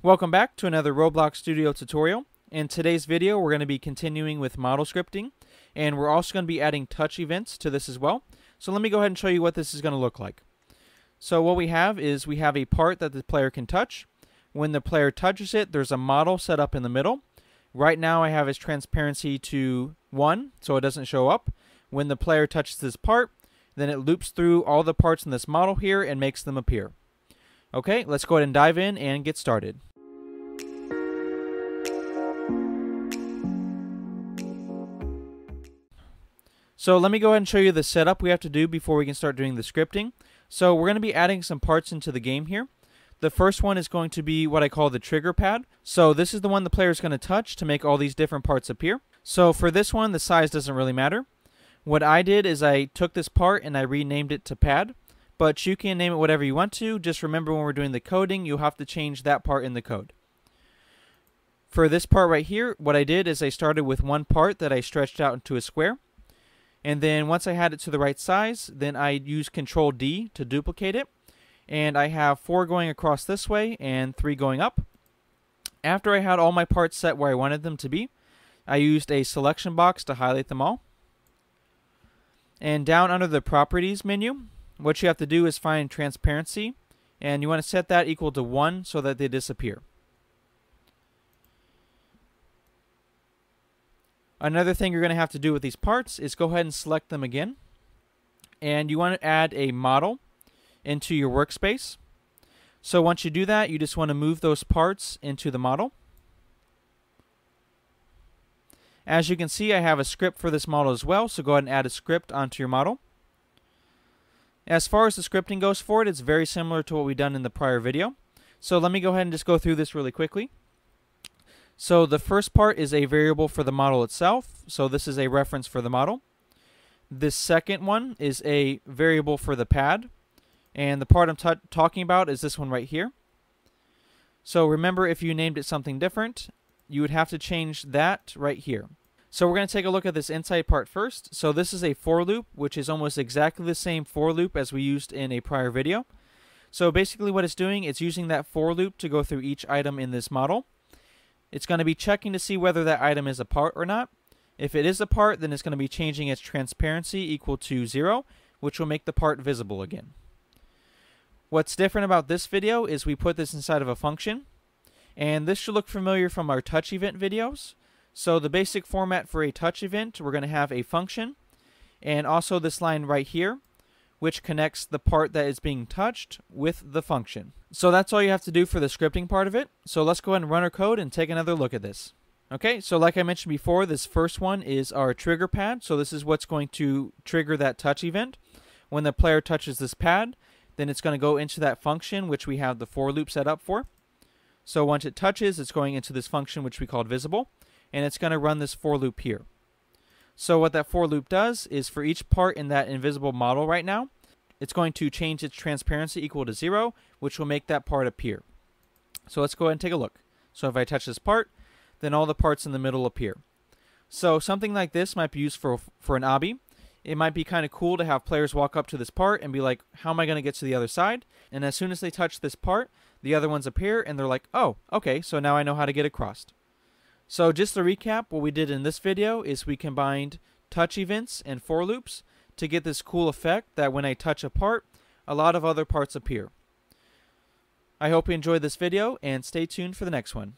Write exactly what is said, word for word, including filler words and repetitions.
Welcome back to another Roblox Studio tutorial. In today's video we're going to be continuing with model scripting, and we're also going to be adding touch events to this as well. So let me go ahead and show you what this is going to look like. So what we have is we have a part that the player can touch. When the player touches it, there's a model set up in the middle. Right now I have its transparency to one, so it doesn't show up. When the player touches this part, then it loops through all the parts in this model here and makes them appear. Okay, let's go ahead and dive in and get started. So let me go ahead and show you the setup we have to do before we can start doing the scripting. So we're going to be adding some parts into the game here. The first one is going to be what I call the trigger pad. So this is the one the player is going to touch to make all these different parts appear. So for this one, the size doesn't really matter. What I did is I took this part and I renamed it to pad, but you can name it whatever you want to. Just remember when we're doing the coding, you'll have to change that part in the code. For this part right here, what I did is I started with one part that I stretched out into a square. And then once I had it to the right size, then I use Control D to duplicate it. And I have four going across this way and three going up. After I had all my parts set where I wanted them to be, I used a selection box to highlight them all. And down under the Properties menu, what you have to do is find Transparency. And you want to set that equal to one so that they disappear. Another thing you're going to have to do with these parts is go ahead and select them again. And you want to add a model into your workspace. So once you do that, you just want to move those parts into the model. As you can see, I have a script for this model as well, so go ahead and add a script onto your model. As far as the scripting goes for it, it's very similar to what we've done in the prior video. So let me go ahead and just go through this really quickly. So the first part is a variable for the model itself. So this is a reference for the model. This second one is a variable for the pad. And the part I'm t talking about is this one right here. So remember, if you named it something different, you would have to change that right here. So we're going to take a look at this inside part first. So this is a for loop, which is almost exactly the same for loop as we used in a prior video. So basically what it's doing, it's using that for loop to go through each item in this model. It's going to be checking to see whether that item is a part or not. If it is a part, then it's going to be changing its transparency equal to zero, which will make the part visible again. What's different about this video is we put this inside of a function, and this should look familiar from our touch event videos. So the basic format for a touch event, we're going to have a function, and also this line right here, which connects the part that is being touched with the function. So that's all you have to do for the scripting part of it. So let's go ahead and run our code and take another look at this. Okay, so like I mentioned before, this first one is our trigger pad. So this is what's going to trigger that touch event. When the player touches this pad, then it's going to go into that function, which we have the for loop set up for. So once it touches, it's going into this function, which we called visible, and it's going to run this for loop here. So what that for loop does is for each part in that invisible model right now, it's going to change its transparency equal to zero, which will make that part appear. So let's go ahead and take a look. So if I touch this part, then all the parts in the middle appear. So something like this might be used for, for an obby. It might be kind of cool to have players walk up to this part and be like, how am I going to get to the other side? And as soon as they touch this part, the other ones appear and they're like, oh, okay, so now I know how to get across. So just to recap, what we did in this video is we combined touch events and for loops to get this cool effect that when I touch a part, a lot of other parts appear. I hope you enjoyed this video, and stay tuned for the next one.